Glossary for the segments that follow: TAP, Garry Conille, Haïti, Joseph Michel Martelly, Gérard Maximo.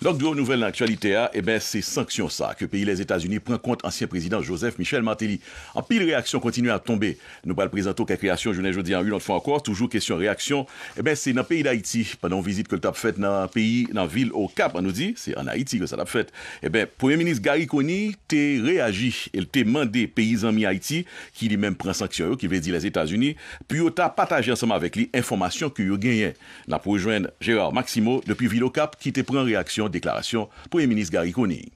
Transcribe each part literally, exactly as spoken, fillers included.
L'autre grande nouvelle dans l'actualité, eh ben, c'est sanction ça que pays les États-Unis prend compte ancien président Joseph Michel Martelly. En pile réaction continue à tomber. Nous allons présenter quelques réactions, je ne dis en une autre fois encore, toujours question réaction. Eh ben, c'est dans le pays d'Haïti, pendant une visite que le T A P fait dans le pays, dans la ville au Cap, on nous dit, c'est en Haïti que ça l'a fait. Eh ben, Premier ministre Garry Conille t'a réagi, il t'a demandé paysans mi Haïti, qui lui-même prend sanction, qui veut dire les États-Unis, puis il t'a partagé ensemble avec lui information que il gagne. Nous allons rejoindre Gérard Maximo depuis ville au Cap, qui te prend réaction. Déclaration Premier ministre Garry Conille.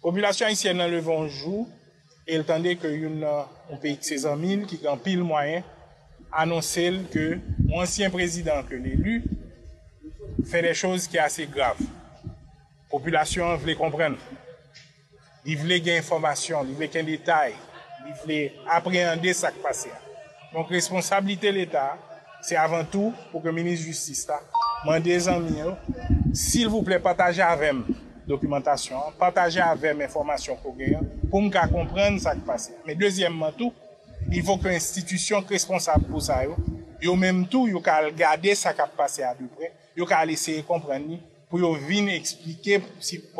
Population haïtienne dans le bonjour et elle tendait que une un pays de ses amis qui grand pile moyen annonçait que l'ancien président que l'élu fait des choses qui sont assez graves. Population voulait comprendre. Il voulait des informations, il voulait qu'un détail, il voulait appréhender ce qui passé. Donc responsabilité de l'État, c'est avant tout pour que le ministre de la Justice là des amis, s'il vous plaît, partagez avec moi documentation, partagez avec moi information pour me comprendre ce qui passe. Mais deuxièmement, tout, il faut que l'institution responsable pour ça, yo même tout, yo qu'à regarder ce qui passe à peu près, yo qu'à essayer de comprendre pour venir expliquer à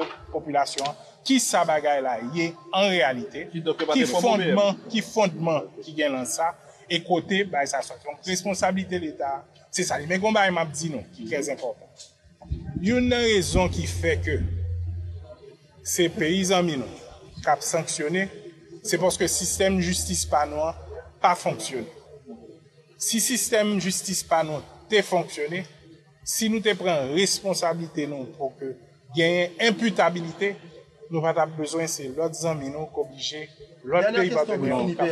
la population qui sa bagaille là est en réalité, qui fondement, qui fondement qui gagne dans ça. Et côté, bah, ça sorti. Donc, responsabilité de l'État, c'est ça. Mais combat, il m'a dit non, qui est très important. Il y a une raison qui fait que ces paysans mineurs qui ont sanctionné, c'est parce que le système de justice panois n'a pas fonctionné. Si le système de justice panois a fonctionné, si nous prenons responsabilité non, pour que gagne imputabilité, nous n'avons pas besoin, c'est l'autre zamino qui oblige l'autre pays à